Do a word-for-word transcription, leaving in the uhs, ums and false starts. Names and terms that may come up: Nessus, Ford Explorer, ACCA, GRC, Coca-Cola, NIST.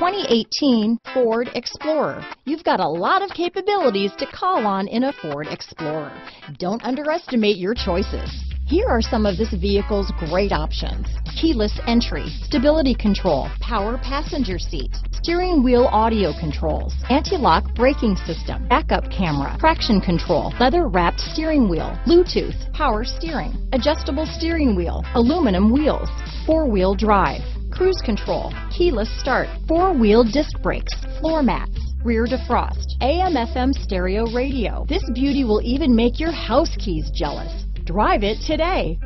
twenty eighteen Ford Explorer. You've got a lot of capabilities to call on in a Ford Explorer. Don't underestimate your choices. Here are some of this vehicle's great options: keyless entry, stability control, power passenger seat, steering wheel audio controls, anti-lock braking system, backup camera, traction control, leather-wrapped steering wheel, Bluetooth, power steering, adjustable steering wheel, aluminum wheels, four-wheel drive, cruise control, keyless start, four-wheel disc brakes, floor mats, rear defrost, A M F M stereo radio. This beauty will even make your house keys jealous. Drive it today.